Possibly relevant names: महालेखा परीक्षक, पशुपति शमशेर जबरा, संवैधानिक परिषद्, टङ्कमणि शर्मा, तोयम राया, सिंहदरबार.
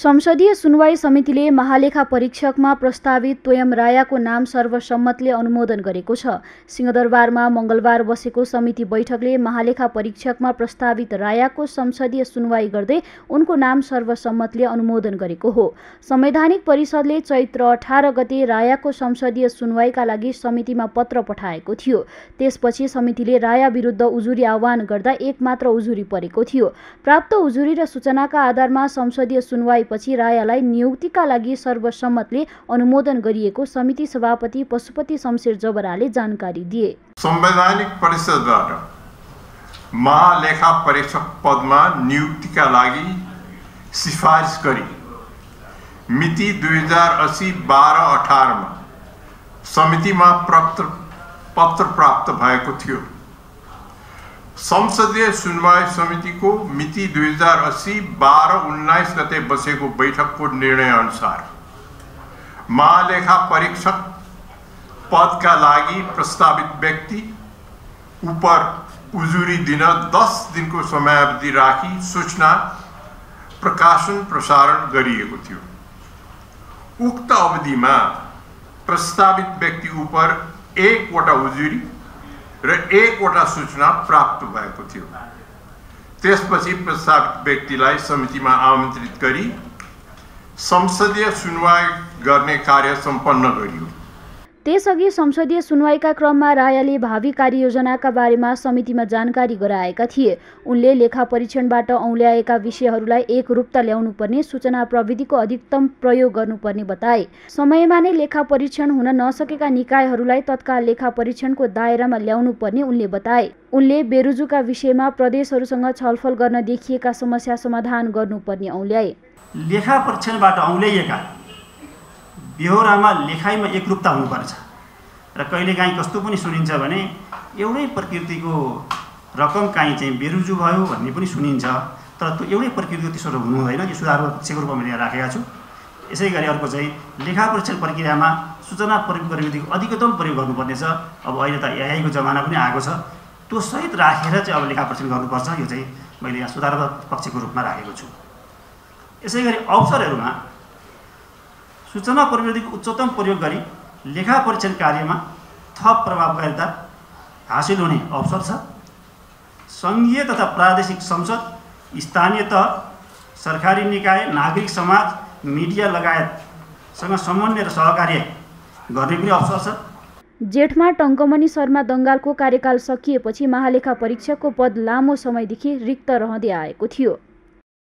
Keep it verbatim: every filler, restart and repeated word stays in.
संसदीय सुनवाई समितिले महालेखा परीक्षकमा प्रस्तावित तोयम रायाको नाम सर्वसम्मतले अनुमोदन गरेको छ। सिंहदरबारमा मंगलबार बसेको समिति बैठकले महालेखा परीक्षकमा प्रस्तावित रायाको संसदीय सुनवाई गर्दै उनको नाम सर्वसम्मतले अनुमोदन गरेको हो। संवैधानिक परिषदले चैत्र अठार गते रायाको संसदीय सुनवाईका लागि समितिमा पत्र पठाएको थियो। त्यसपछि समितिले राया विरुद्ध उजुरी आह्वान गर्दा एकमात्र उजुरी परेको थियो। प्राप्त उजुरी र सूचनाका आधारमा संसदीय सुनवाई पछि रायालाई नियुक्तिका लागि सर्वसम्मतले अनुमोदन गरिएको समिति सभापति पशुपति शमशेर जबराले जानकारी दिए। संवैधानिक परिषदबाट महालेखा परीक्षक पदमा नियुक्तिका लागि सिफारिस गरी मिति दुई हजार अस्सी बाह्र अठार मा समितिमा प्राप्त पत्र प्राप्त भएको थियो। संसदीय सुनवाई समिति को मिति दुई हजार अस्सी बाह्र उन्नाइस गते बसेको बैठक को निर्णय अनुसार महालेखा परीक्षक पद का लागि प्रस्तावित व्यक्ति उपर उजुरी दिन दस दिन को समयावधि राखी सूचना प्रकाशन प्रसारण गरिएको थियो। उक्त अवधि में प्रस्तावित व्यक्ति उपर एकवटा उजुरी र एकवटा सूचना प्राप्त भएको थियो। त्यसपछि प्रस्तावित व्यक्तिलाई समितिमा आमन्त्रित गरी संसदीय सुनवाई गर्ने कार्य सम्पन्न गरियो। त्यसअघि संसदीय सुनवाईका क्रममा रायाले भावी कार्ययोजनाका बारेमा समितिमा जानकारी गराएका थिए। उनले लेखा परीक्षणबाट औल्याएका विषयहरूलाई एकरूपता ल्याउनुपर्ने, सूचना प्रविधिको अधिकतम प्रयोग गर्नुपर्ने बताए। समयमा नै लेखा परीक्षण हुन नसकेका निकायहरूलाई तत्काल लेखा परीक्षणको दायरामा ल्याउनुपर्ने उनले बताए। उनले बेरुजुका विषयमा प्रदेशहरूसँग छलफल गर्न देखिएका समस्या समाधान गर्नुपर्ने औल्याए। लेखा परीक्षणबाट औल्याएका बेहोरामा लेखाइमा एकरूपता हुनुपर्छ र कहिलेकाहीँ कस्तो पनि सुनिन्छ भने एउटै प्रकृतिको रकम काहीँ चाहिँ बेरुजु भयो भन्ने पनि सुनिन्छ, तर त्यो एउटै प्रकृतिको त्यसो हुनुहुँदैन। यो सुधार पक्षको रूपमा मैले राखेका छु। यसै गरी अर्को चाहिँ लेखा परीक्षण प्रक्रियामा सूचना प्रविधिको अधिकतम प्रयोग गर्नुपर्नेछ। अब अहिले त एआईको जमाना पनि आएको छ, त्यो सहित राखेर चाहिँ अब लेखा परीक्षण गर्नुपर्छ। यो चाहिँ मैले यहाँ सुधार पक्षको रूपमा राखेको छु। यसै गरी अवसरहरूमा सूचना प्रविधिको उच्चतम प्रयोग गरी लेखा परीक्षण कार्यमा थप प्रभावकारिता हासिल हुने अवसर छ। सङ्घीय तथा प्रादेशिक संसद, स्थानीय तह, सरकारी निकाय, नागरिक समाज, मिडिया लगायतसँग समन्वय र सहकार्य गर्ने पनि अवसर छ। जेठमा टङ्कमणि शर्मा दङ्गालको कार्यकाल सकिएपछि महालेखा परीक्षकको पद लामो समयदेखि रिक्त रहँदै आएको थियो।